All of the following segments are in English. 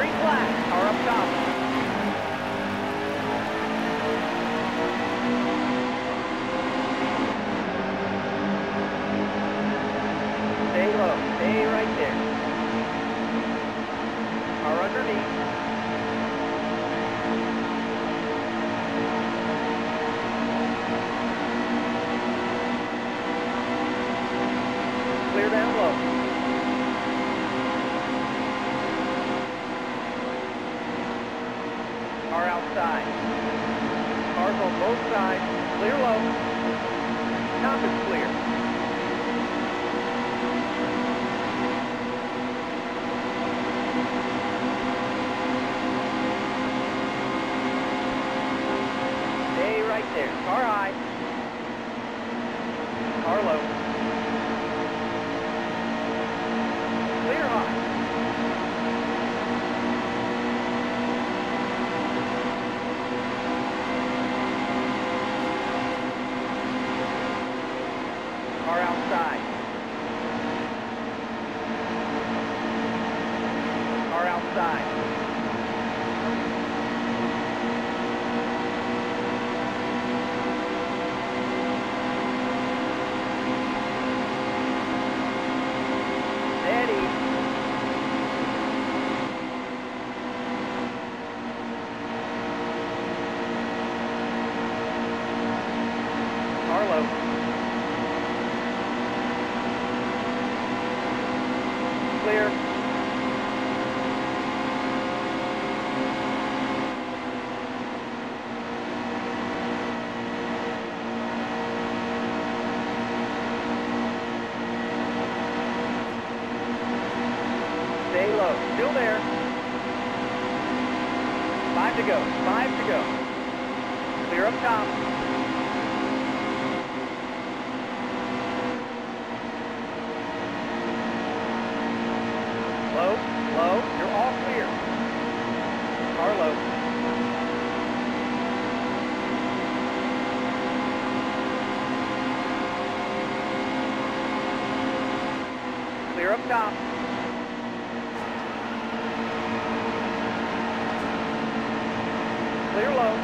Green flags are up top. Stay low, stay right there. Are underneath. Clear down low. Are outside. Cars on both sides. Clear low. Top is clear. Stay right there. Car high. Car low. Clear high. Stay low, still there. 5 to go, 5 to go. Clear up top. Low, low, you're all clear. Car low. Clear up top. Clear low.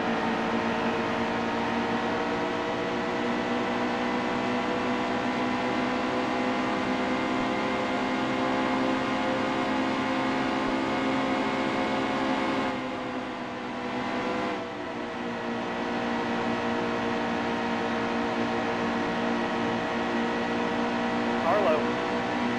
Car low.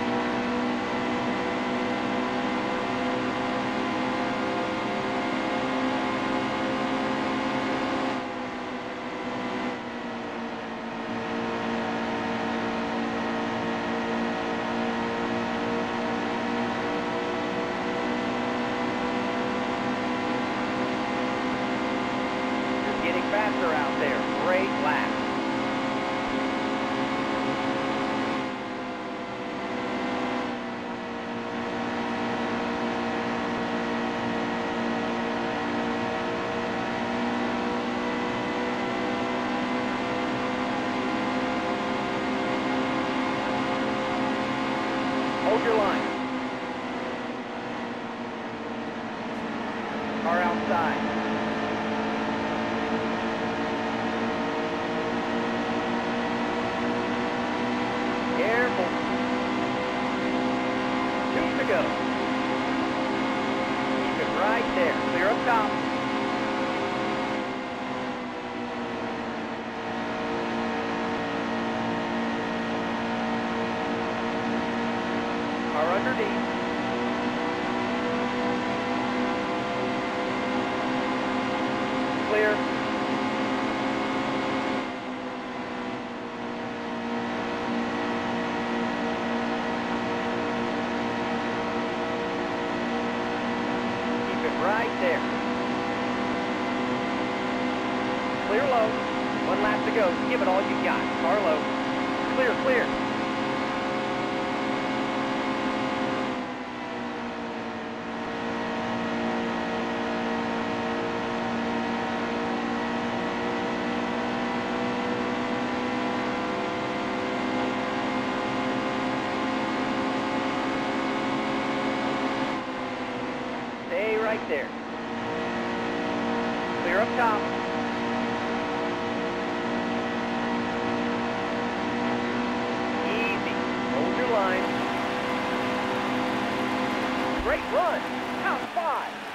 Faster out there. Great lap. Hold your line. Car outside. Go. Keep it right there. Clear up top. Car underneath. Clear. Right there. Clear low. One lap to go. Give it all you got. Car low. Clear, clear. right there. Clear up top. Easy. Hold your line. Great run. Top five.